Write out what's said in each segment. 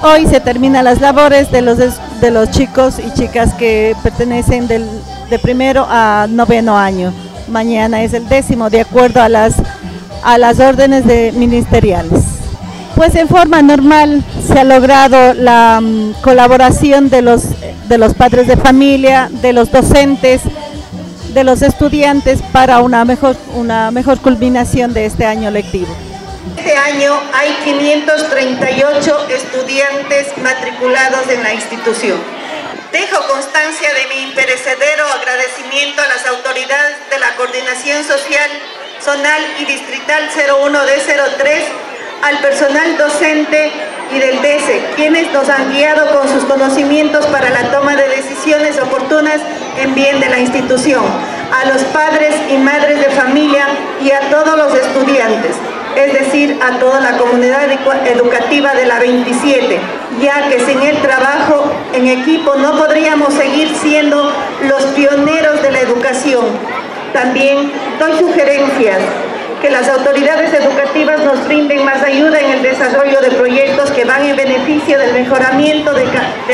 Hoy se terminan las labores de los chicos y chicas que pertenecen de primero a noveno año. Mañana es el décimo, de acuerdo a las órdenes ministeriales. Pues en forma normal se ha logrado la colaboración de los padres de familia, de los docentes, de los estudiantes para una mejor culminación de este año lectivo. Este año hay 538 estudiantes matriculados en la institución. Dejo constancia de mi imperecedero agradecimiento a las autoridades de la Coordinación Social, Zonal y Distrital 01-D03, al personal docente y del DECE, quienes nos han guiado con sus conocimientos para la toma de decisiones oportunas en bien de la institución, a los padres y madres de familia y a todos los estudiantes, es decir, a toda la comunidad educativa de la 27, ya que sin el trabajo en equipo no podríamos seguir siendo los pioneros de la educación. También doy sugerencias que las autoridades educativas nos brinden más ayuda en el desarrollo de proyectos que van en beneficio del mejoramiento de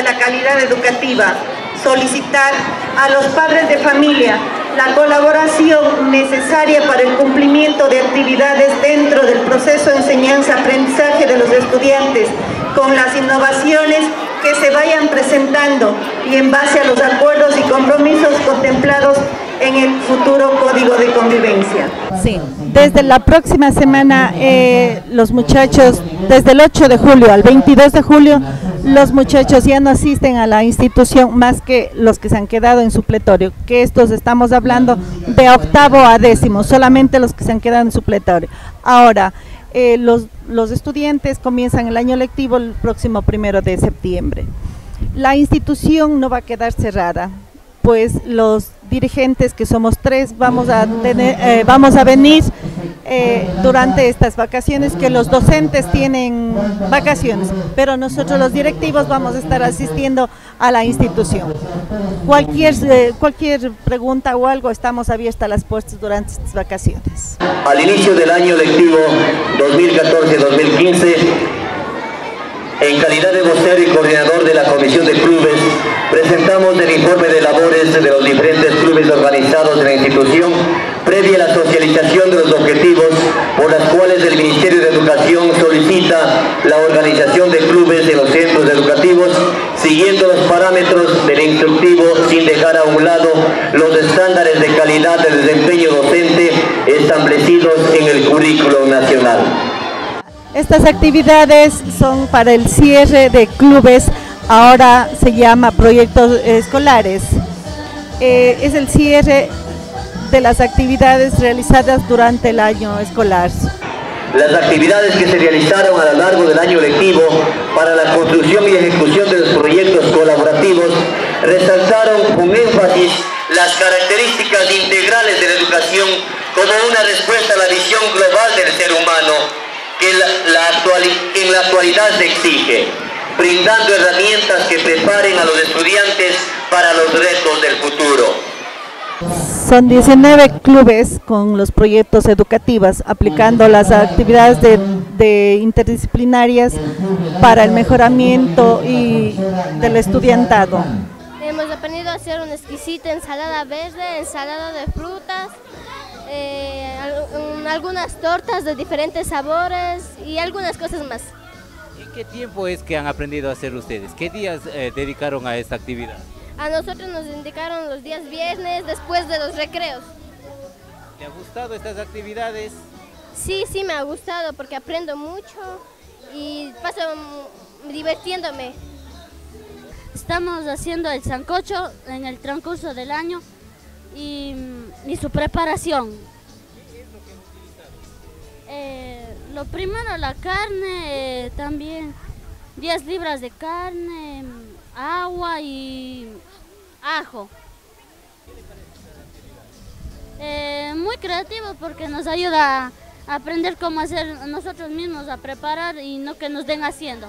la calidad educativa. Solicitar a los padres de familia la colaboración necesaria para el cumplimiento de actividades dentro del proceso de enseñanza-aprendizaje de los estudiantes, con las innovaciones que se vayan presentando y en base a los acuerdos y compromisos contemplados en el futuro Código de Convivencia. Sí, desde la próxima semana los muchachos, desde el 8 de julio al 22 de julio, los muchachos ya no asisten a la institución más que los que se han quedado en supletorio, que estos estamos hablando de octavo a décimo, solamente los que se han quedado en supletorio. Ahora, los estudiantes comienzan el año lectivo el próximo 1 de septiembre. La institución no va a quedar cerrada, pues los dirigentes, que somos 3, vamos a venir durante estas vacaciones, que los docentes tienen vacaciones, pero nosotros los directivos vamos a estar asistiendo a la institución. Cualquier pregunta o algo, estamos abiertas las puertas durante estas vacaciones. Al inicio del año lectivo 2014-2015, en calidad de vocero y coordinador de la Comisión de Clubes, presentamos el informe de labores de los diferentes clubes organizados en la institución, previa a la socialización de los objetivos por las cuales el Ministerio de Educación solicita la organización de clubes de los centros educativos, siguiendo los parámetros del instructivo sin dejar a un lado los estándares de calidad del desempeño docente establecidos en el currículum nacional. Estas actividades son para el cierre de clubes, ahora se llama proyectos escolares. Es el cierre de las actividades realizadas durante el año escolar. Las actividades que se realizaron a lo largo del año lectivo para la construcción y ejecución de los proyectos colaborativos resaltaron con énfasis las características integrales de la educación como una respuesta a la visión global del ser humano que en la actualidad se exige, brindando herramientas que preparen a los estudiantes para los retos del futuro. Son 19 clubes con los proyectos educativos, aplicando las actividades de interdisciplinarias para el mejoramiento y del estudiantado. Hemos aprendido a hacer una exquisita ensalada verde, ensalada de frutas, algunas tortas de diferentes sabores y algunas cosas más. ¿Y qué tiempo es que han aprendido a hacer ustedes? ¿Qué días dedicaron a esta actividad? A nosotros nos indicaron los días viernes después de los recreos. ¿Te ha gustado estas actividades? Sí, sí me ha gustado porque aprendo mucho y paso divirtiéndome. Estamos haciendo el sancocho en el transcurso del año y su preparación. Lo primero, la carne, también 10 libras de carne, agua y ajo. Muy creativo porque nos ayuda a aprender cómo hacer nosotros mismos, a preparar y no que nos den haciendo.